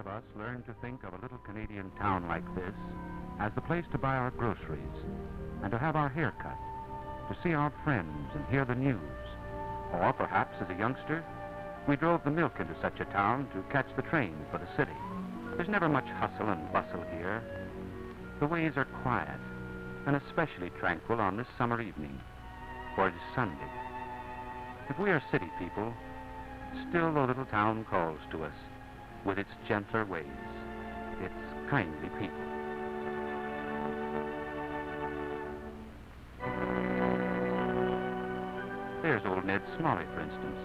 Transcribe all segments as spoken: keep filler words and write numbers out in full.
of us learned to think of a little Canadian town like this as the place to buy our groceries and to have our hair cut, to see our friends and hear the news. Or perhaps as a youngster, we drove the milk into such a town to catch the train for the city. There's never much hustle and bustle here. The ways are quiet and especially tranquil on this summer evening, for it is Sunday. If we are city people, still the little town calls to us with its gentler ways, its kindly people. There's old Ned Smalley, for instance.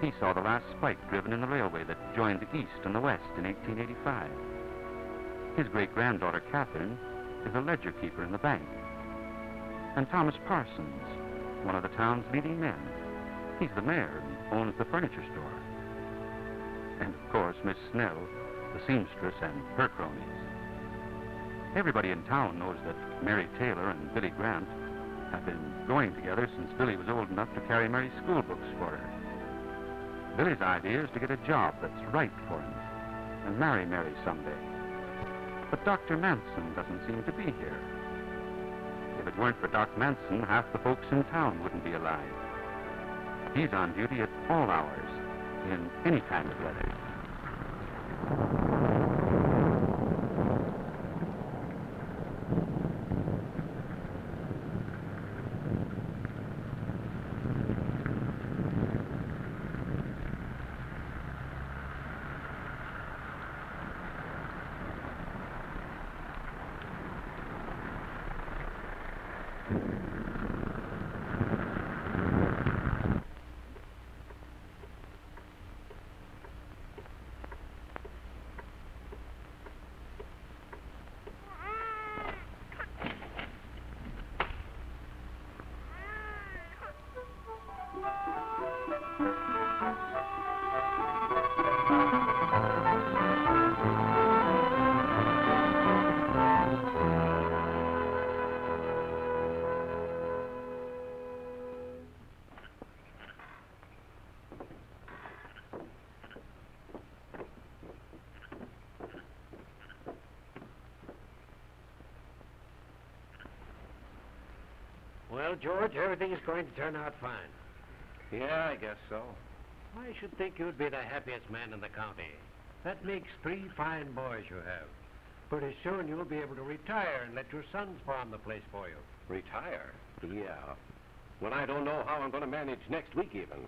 He saw the last spike driven in the railway that joined the East and the West in eighteen eighty-five. His great-granddaughter, Catherine, is a ledger keeper in the bank. And Thomas Parsons, one of the town's leading men. He's the mayor and owns the furniture store. And, of course, Miss Snell, the seamstress, and her cronies. Everybody in town knows that Mary Taylor and Billy Grant have been going together since Billy was old enough to carry Mary's school books for her. Billy's idea is to get a job that's right for him and marry Mary someday. But Doctor Manson doesn't seem to be here. If it weren't for Doc Manson, half the folks in town wouldn't be alive. He's on duty at all hours, in any kind of weather. Well, George, everything is going to turn out fine. Yeah, I guess so. I should think you'd be the happiest man in the county. That makes three fine boys you have. Pretty soon you'll be able to retire and let your sons farm the place for you. Retire? Yeah. When I don't know how I'm going to manage next week even.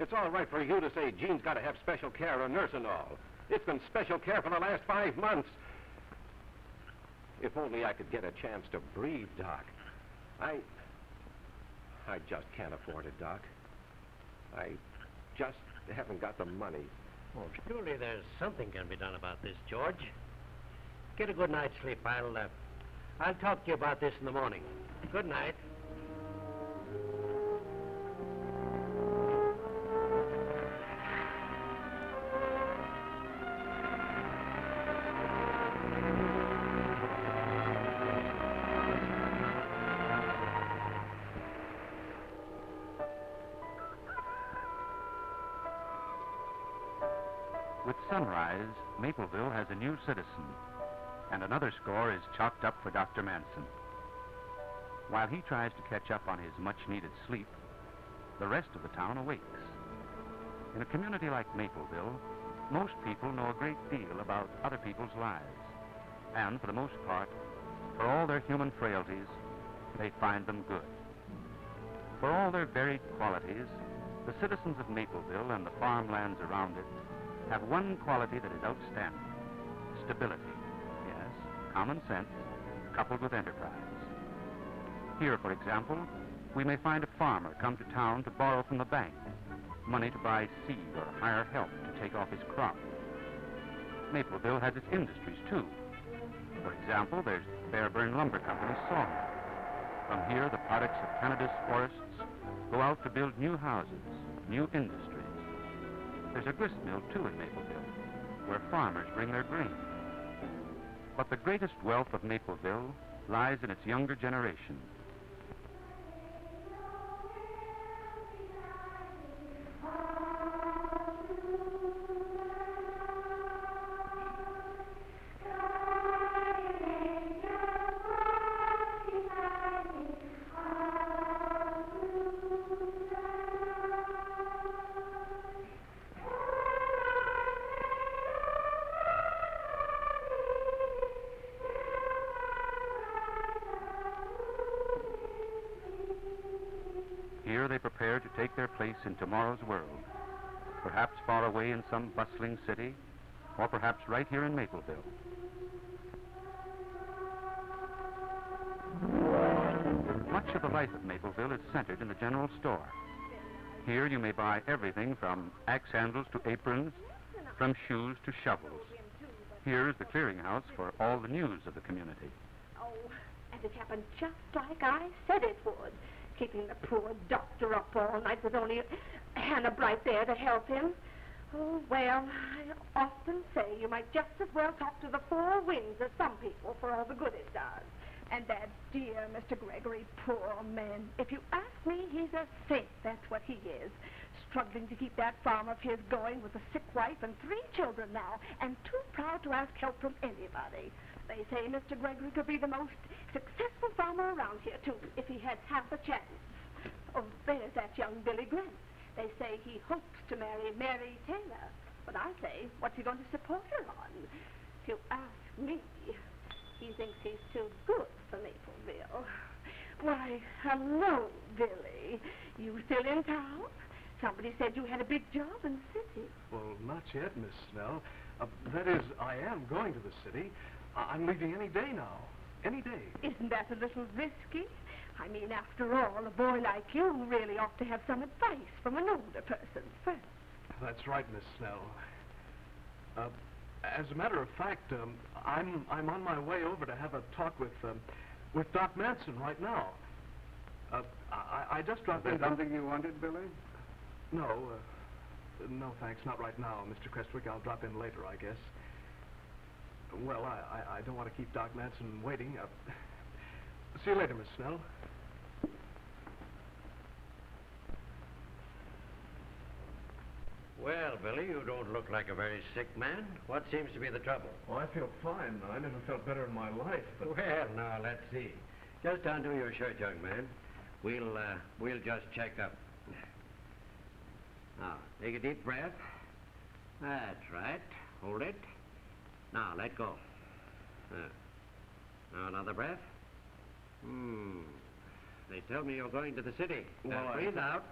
It's all right for you to say Jean's got to have special care, a nurse and all. It's been special care for the last five months. If only I could get a chance to breathe, Doc. I... I just can't afford it, Doc. I just haven't got the money. Well, surely there's something can be done about this, George. Get a good night's sleep. I'll, uh, I'll talk to you about this in the morning. Good night. Sunrise, Mapleville has a new citizen, and another score is chalked up for Doctor Manson. While he tries to catch up on his much-needed sleep, the rest of the town awakes. In a community like Mapleville, most people know a great deal about other people's lives, and for the most part, for all their human frailties, they find them good. For all their varied qualities, the citizens of Mapleville and the farmlands around it have one quality that is outstanding. Stability, yes, common sense, coupled with enterprise. Here, for example, we may find a farmer come to town to borrow from the bank, money to buy seed or hire help to take off his crop. Mapleville has its industries, too. For example, there's Fairburn Lumber Company sawmill. From here, the products of Canada's forests go out to build new houses, new industries. There's a grist mill, too, in Mapleville, where farmers bring their grain. But the greatest wealth of Mapleville lies in its younger generation. Here they prepare to take their place in tomorrow's world, perhaps far away in some bustling city, or perhaps right here in Mapleville. Much of the life of Mapleville is centered in the general store. Here you may buy everything from axe handles to aprons, from shoes to shovels. Here is the clearinghouse for all the news of the community. Oh, and it happened just like I said it would. Keeping the poor doctor up all night with only Hannah Bright there to help him. Oh, well, I often say you might just as well talk to the four winds as some people for all the good it does. And that dear Mister Gregory, poor old man, if you ask me, he's a saint, that's what he is. Struggling to keep that farm of his going with a sick wife and three children now, and too proud to ask help from anybody. They say Mister Gregory could be the most successful farmer around here, too, if he had half a chance. Oh, there's that young Billy Grant. They say he hopes to marry Mary Taylor. But I say, what's he going to support her on? If you ask me, he thinks he's too good for Mapleville. Why, hello, Billy. You still in town? Somebody said you had a big job in the city. Well, not yet, Miss Snell. Uh, that is, I am going to the city. I'm leaving any day now. Any day. Isn't that a little risky? I mean, after all, a boy like you really ought to have some advice from an older person first. That's right, Miss Snell. Uh, as a matter of fact, um, I'm I'm on my way over to have a talk with um, with Doc Manson right now. Uh, I I just dropped. Is there something you wanted, Billy? No, uh, no thanks, not right now, Mister Crestwick. I'll drop in later, I guess. Well, I, I, I don't want to keep Doc Manson waiting. Uh, see you later, Miss Snell. Well, Billy, you don't look like a very sick man. What seems to be the trouble? Oh, I feel fine. I never felt better in my life. But well, now, let's see. Just undo your shirt, young man. We'll, uh, we'll just check up. Now, take a deep breath. That's right. Hold it. Now, let go. Uh, now, another breath. Hmm. They tell me you're going to the city. Well, now, breathe out.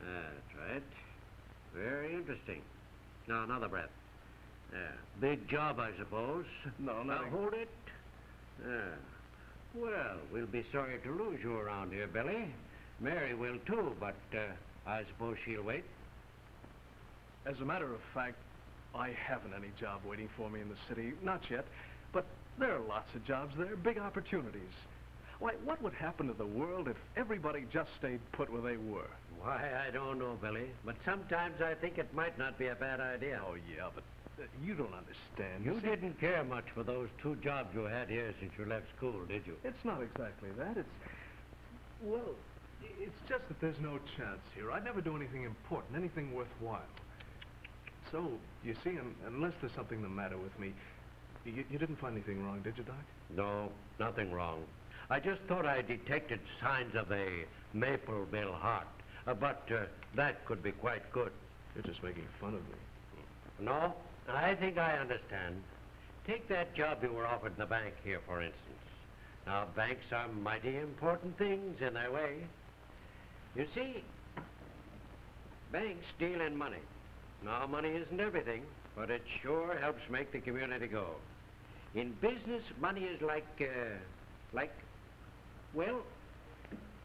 That's right. Very interesting. Now, another breath. Uh, big job, I suppose. No, no. Now, hold it. Uh, well, we'll be sorry to lose you around here, Billy. Mary will, too, but uh, I suppose she'll wait. As a matter of fact, I haven't any job waiting for me in the city. Not yet. But there are lots of jobs there, big opportunities. Why, what would happen to the world if everybody just stayed put where they were? Why, I don't know, Billy. But sometimes I think it might not be a bad idea. Oh, yeah, but uh, you don't understand. You didn't care much for those two jobs you had here since you left school, did you? It's not exactly that. It's... Well, it's just that there's no chance here. I'd never do anything important, anything worthwhile. So, you see, un unless there's something the matter with me, you, you didn't find anything wrong, did you, Doc? No, nothing wrong. I just thought I detected signs of a Mapleville heart, uh, but uh, that could be quite good. You're just making fun of me. No, I think I understand. Take that job you were offered in the bank here, for instance. Now, banks are mighty important things in their way. You see, banks deal in money. Now, money isn't everything, but it sure helps make the community go. In business, money is like, uh, like, well,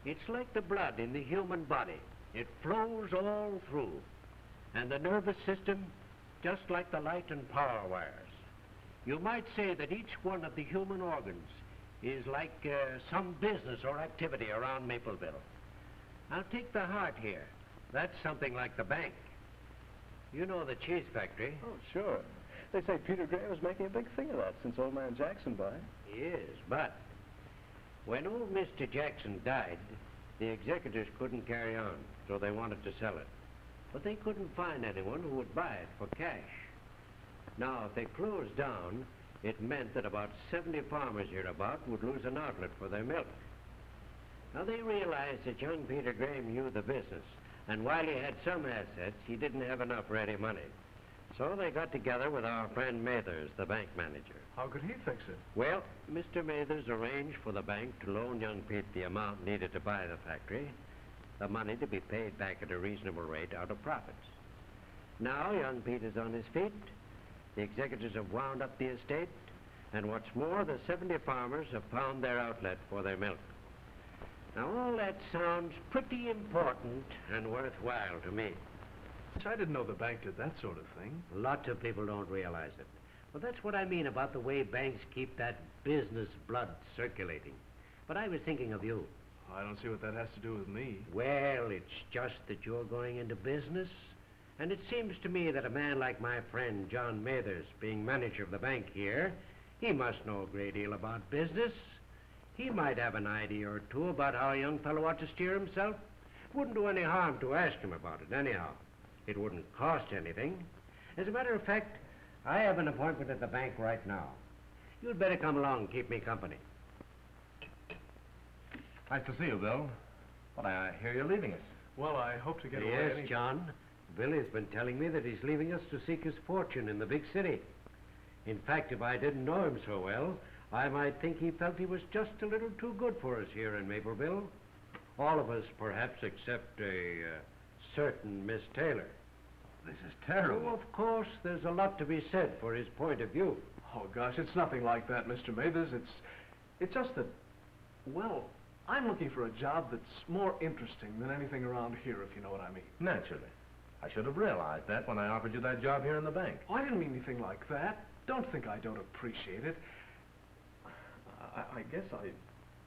it's like the blood in the human body. It flows all through. And the nervous system, just like the light and power wires. You might say that each one of the human organs is like uh, some business or activity around Mapleville. Now, take the heart here. That's something like the bank. You know the cheese factory. Oh, sure. They say Peter Graham is making a big thing of that since old man Jackson died. He is, but when old Mister Jackson died, the executors couldn't carry on, so they wanted to sell it. But they couldn't find anyone who would buy it for cash. Now, if they closed down, it meant that about seventy farmers hereabout would lose an outlet for their milk. Now, they realized that young Peter Graham knew the business. And while he had some assets, he didn't have enough ready money. So they got together with our friend Mathers, the bank manager. How could he fix it? Well, Mister Mathers arranged for the bank to loan young Pete the amount needed to buy the factory. the money to be paid back at a reasonable rate out of profits. Now young Peter's on his feet, the executors have wound up the estate, and what's more, the seventy farmers have found their outlet for their milk. Now all that sounds pretty important and worthwhile to me. I didn't know the bank did that sort of thing. Lots of people don't realize it. Well, that's what I mean about the way banks keep that business blood circulating. But I was thinking of you. I don't see what that has to do with me. Well, it's just that you're going into business. And it seems to me that a man like my friend John Mathers, being manager of the bank here, he must know a great deal about business. He might have an idea or two about how a young fellow ought to steer himself. It wouldn't do any harm to ask him about it anyhow. It wouldn't cost anything. As a matter of fact, I have an appointment at the bank right now. You'd better come along and keep me company. Nice to see you, Bill. But I hear you're leaving us. Well, I hope to get yes, away. Yes, John. Billy's been telling me that he's leaving us to seek his fortune in the big city. In fact, if I didn't know him so well, I might think he felt he was just a little too good for us here in Mapleville. All of us, perhaps, except a uh, certain Miss Taylor. This is terrible. Oh, of course, there's a lot to be said for his point of view. Oh, gosh, it's nothing like that, Mister Mavis. It's, it's just that, well, I'm looking for a job that's more interesting than anything around here, if you know what I mean. Naturally. I should have realized that when I offered you that job here in the bank. Oh, I didn't mean anything like that. Don't think I don't appreciate it. I, I guess I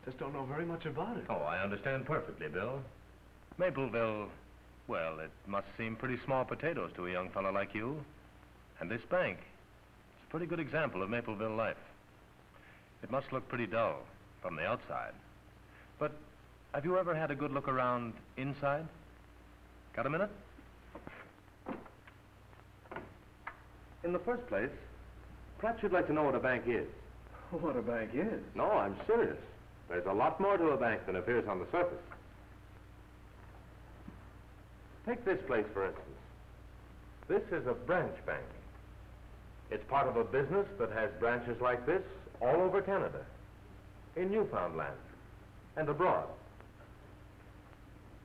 just don't know very much about it. Oh, I understand perfectly, Bill. Mapleville, well, it must seem pretty small potatoes to a young fellow like you. And this bank, it's a pretty good example of Mapleville life. It must look pretty dull from the outside. But have you ever had a good look around inside? Got a minute? In the first place, perhaps you'd like to know what a bank is. What a bank is? No, I'm serious. There's a lot more to a bank than appears on the surface. Take this place, for instance. This is a branch bank. It's part of a business that has branches like this all over Canada, in Newfoundland, and abroad.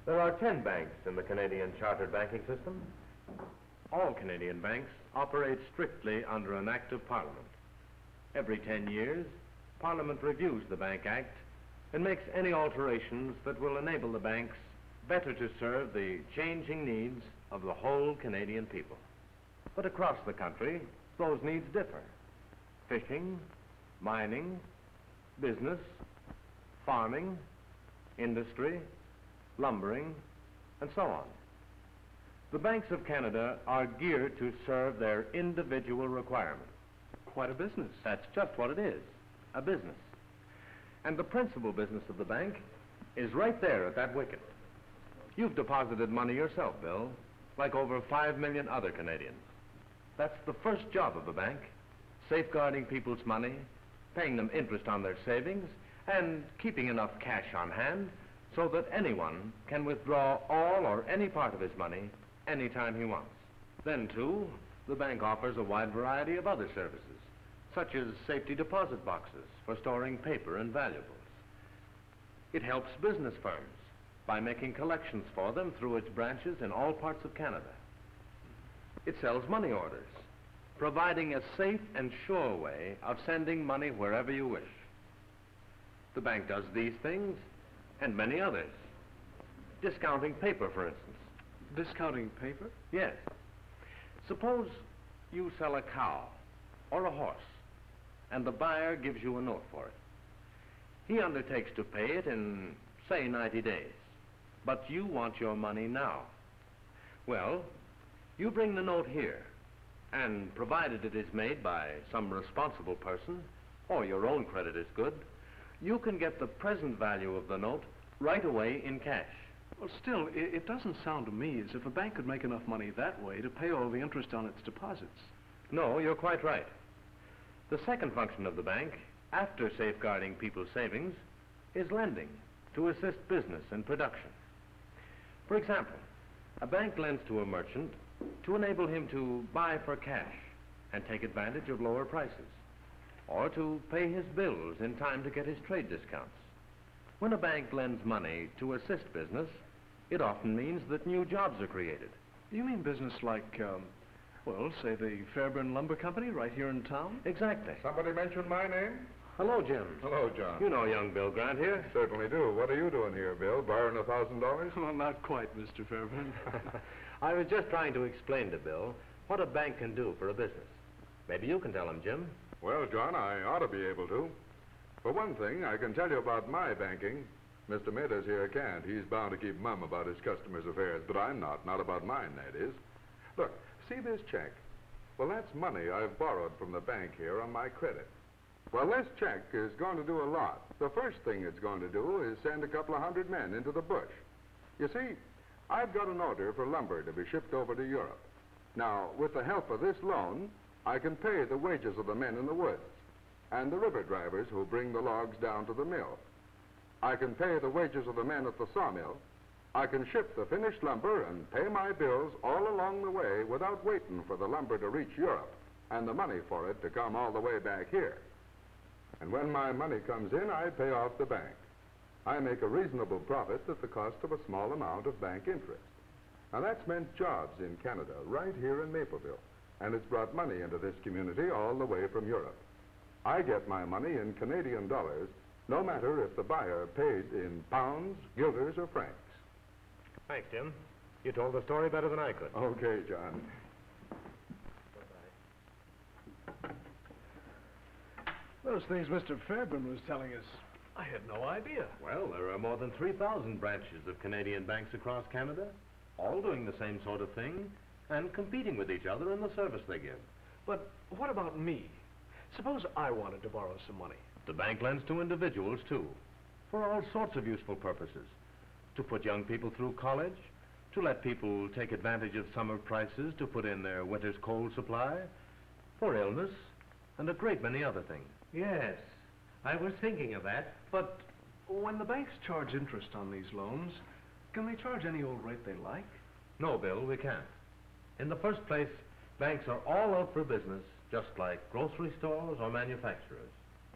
There are ten banks in the Canadian chartered banking system. All Canadian banks operate strictly under an act of Parliament. Every ten years, Parliament reviews the Bank Act and makes any alterations that will enable the banks better to serve the changing needs of the whole Canadian people. But across the country, those needs differ. Fishing, mining, business, farming, industry, lumbering, and so on. The banks of Canada are geared to serve their individual requirements. Quite a business. That's just what it is, a business. And the principal business of the bank is right there at that wicket. You've deposited money yourself, Bill, like over five million other Canadians. That's the first job of the bank, safeguarding people's money, paying them interest on their savings, and keeping enough cash on hand so that anyone can withdraw all or any part of his money any time he wants. Then, too, the bank offers a wide variety of other services, such as safety deposit boxes for storing paper and valuables. It helps business firms by making collections for them through its branches in all parts of Canada. It sells money orders, providing a safe and sure way of sending money wherever you wish. The bank does these things and many others. Discounting paper, for instance. Discounting paper? Yes. Suppose you sell a cow or a horse, and the buyer gives you a note for it. He undertakes to pay it in, say, ninety days, but you want your money now. Well, you bring the note here, and provided it is made by some responsible person, or your own credit is good, you can get the present value of the note right away in cash. Well, still, it, it doesn't sound to me as if a bank could make enough money that way to pay all the interest on its deposits. No, you're quite right. The second function of the bank, after safeguarding people's savings, is lending to assist business and production. For example, a bank lends to a merchant to enable him to buy for cash and take advantage of lower prices, or to pay his bills in time to get his trade discounts. When a bank lends money to assist business, It often means that new jobs are created. You mean business like, um, well, say the Fairburn Lumber Company right here in town? Exactly. Somebody mentioned my name? Hello, Jim. Hello, John. You know young Bill Grant here? I certainly do. What are you doing here, Bill? Borrowing a thousand dollars? Well, not quite, Mister Fairburn. I was just trying to explain to Bill what a bank can do for a business. Maybe you can tell him, Jim. Well, John, I ought to be able to. For one thing, I can tell you about my banking. Mister Mavis here can't. He's bound to keep mum about his customers' affairs, but I'm not. Not about mine, that is. Look, see this check? Well, that's money I've borrowed from the bank here on my credit. Well, this check is going to do a lot. The first thing it's going to do is send a couple of hundred men into the bush. You see, I've got an order for lumber to be shipped over to Europe. Now, with the help of this loan, I can pay the wages of the men in the woods and the river drivers who bring the logs down to the mill. I can pay the wages of the men at the sawmill. I can ship the finished lumber and pay my bills all along the way without waiting for the lumber to reach Europe and the money for it to come all the way back here. And when my money comes in, I pay off the bank. I make a reasonable profit at the cost of a small amount of bank interest. Now, that's meant jobs in Canada, right here in Mapleville. And it's brought money into this community all the way from Europe. I get my money in Canadian dollars, no matter if the buyer pays in pounds, guilders, or francs. Thanks, Jim. You told the story better than I could. Okay, John. Bye-bye. Those things Mister Fairburn was telling us, I had no idea. Well, there are more than three thousand branches of Canadian banks across Canada, all doing the same sort of thing and competing with each other in the service they give. But what about me? Suppose I wanted to borrow some money. The bank lends to individuals, too, for all sorts of useful purposes. To put young people through college, to let people take advantage of summer prices, to put in their winter's coal supply, for illness, and a great many other things. Yes, I was thinking of that. But when the banks charge interest on these loans, can they charge any old rate they like? No, Bill, we can't. In the first place, banks are all out for business, just like grocery stores or manufacturers.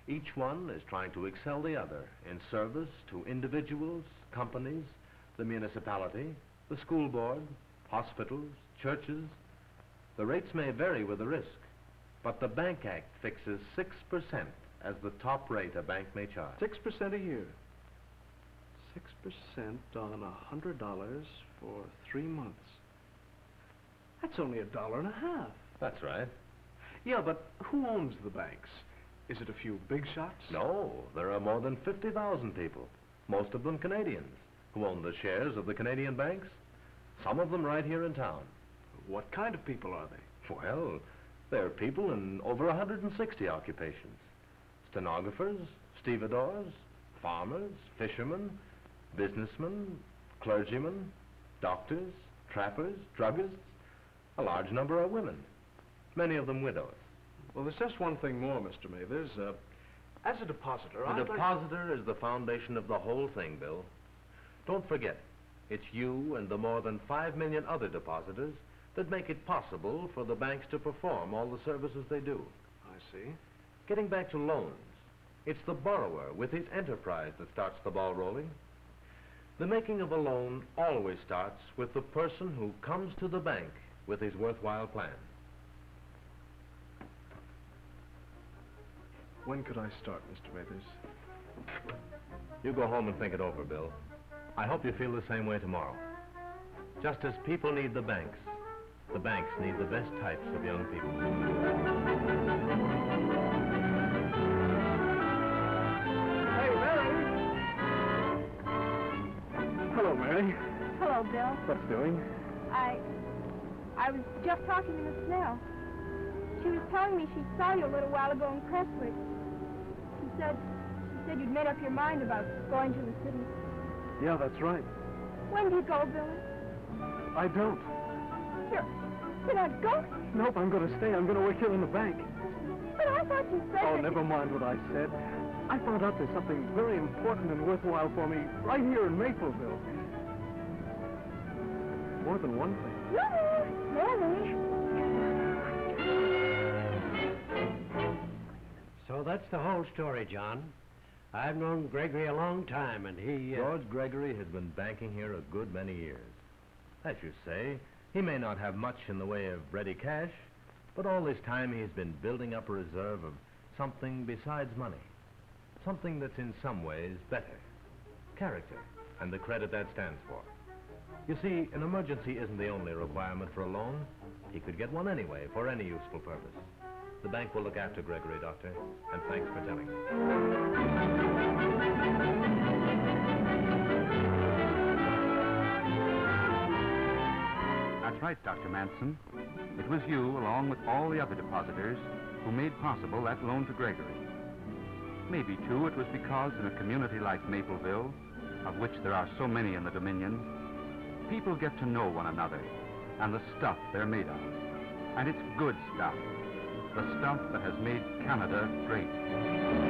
Each one is trying to excel the other in service to individuals, companies, the municipality, the school board, hospitals, churches. The rates may vary with the risk, but the Bank Act fixes six percent as the top rate a bank may charge. six percent a year. six percent on one hundred dollars for three months. That's only a dollar and a half. That's right. Yeah, but who owns the banks? Is it a few big shots? No, there are more than fifty thousand people, most of them Canadians, who own the shares of the Canadian banks, some of them right here in town. What kind of people are they? Well, there are people in over one hundred sixty occupations. Stenographers, stevedores, farmers, fishermen, businessmen, clergymen, doctors, trappers, druggists. A large number are women, many of them widows. Well, there's just one thing more, Mister Mavis. Uh, as a depositor, I... The I'd depositor like... is the foundation of the whole thing, Bill. Don't forget, it's you and the more than five million other depositors that make it possible for the banks to perform all the services they do. I see. Getting back to loans, it's the borrower with his enterprise that starts the ball rolling. The making of a loan always starts with the person who comes to the bank with his worthwhile plan. When could I start, Mister Mathers? You go home and think it over, Bill. I hope you feel the same way tomorrow. Just as people need the banks, the banks need the best types of young people. Hey, Mary! Hello, Mary. Hello, Bill. What's doing? I... I was just talking to Miss Snell. She was telling me she saw you a little while ago in Crestwick. She said, she said you'd made up your mind about going to the city. Yeah, that's right. When do you go, Billy? I don't. You're, you're not going? Nope, I'm going to stay. I'm going to work here in the bank. But I thought you said... Oh, that never mind what I said. I found out there's something very important and worthwhile for me right here in Mapleville. More than one thing. Mother! Mother! So that's the whole story, John. I've known Gregory a long time, and he... Uh... George Gregory had been banking here a good many years. As you say, he may not have much in the way of ready cash, but all this time he's been building up a reserve of something besides money. Something that's in some ways better. Character, and the credit that stands for. You see, an emergency isn't the only requirement for a loan. He could get one anyway, for any useful purpose. The bank will look after Gregory, Doctor, and thanks for telling me. That's right, Doctor Manson. It was you, along with all the other depositors, who made possible that loan to Gregory. Maybe, too, it was because in a community like Mapleville, of which there are so many in the Dominion, people get to know one another and the stuff they're made of. And it's good stuff. The stuff that has made Canada great.